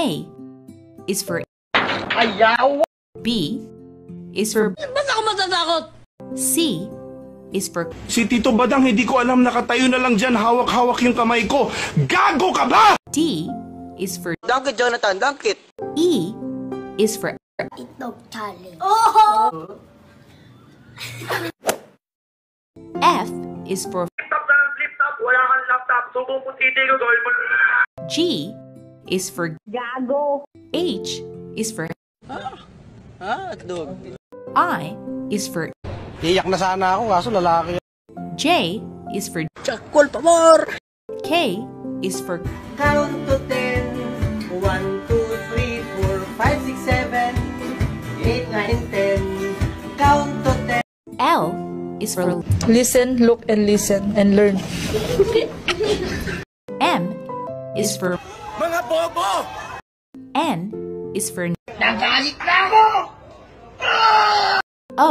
A is for Ayaw. B is for C is for Si Tito Badang, hindi ko alam, nakatayo na lang dyan, hawak-hawak yung kamay ko. Gago ka ba? D is for Dunk it, Jonathan, dunk it. E is for Itlog Challenge. Oh! F is for Laptop na ang laptop, wala kang laptop, subo mo titi ko, gawin mo. G is for Gago. H is for I is for Iyak na sana ako, kaso lalaki. J is for Chakol Pamor. K is for Count to 10. 1, 2, 3, 4, 5, 6, 7, 8, 9, 10. Count to 10. L is for Listen, look, and listen, and learn. M is for Mga bobo! N is for Nagalit na ako! O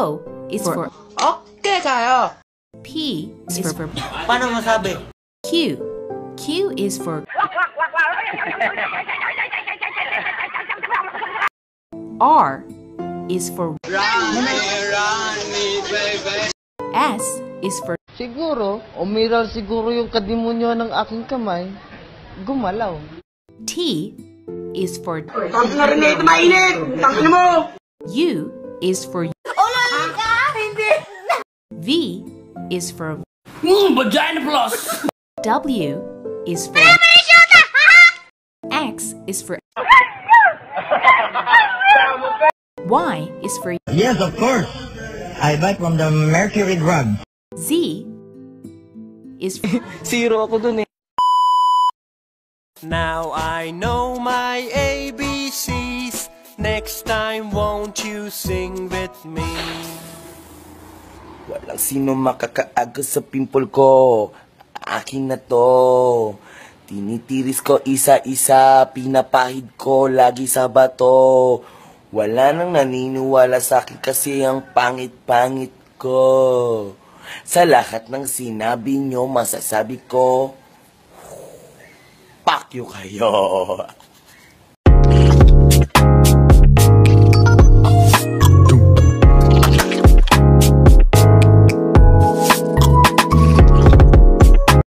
is for Okay kayo! P is for Paano masabi? Q is for R is for Run me, baby. S is for Siguro, umiral siguro yung kadimonyo ng aking kamay. Gumalaw. T is for U is for V is for Vagina Plus. W is for X is for Y is for Yes, of course. I buy from the Mercury Drug. Z is for Zero ako dun eh. Now I know my ABCs. Next time won't you sing with me? Walang sino makakaagos sa pimple ko. Akin na to. Tinitiris ko isa-isa. Pinapahid ko lagi sa bato. Wala nang naniniwala sa akin kasi ang pangit-pangit ko. Sa lahat ng sinabi nyo masasabi ko, Pakyo kayo!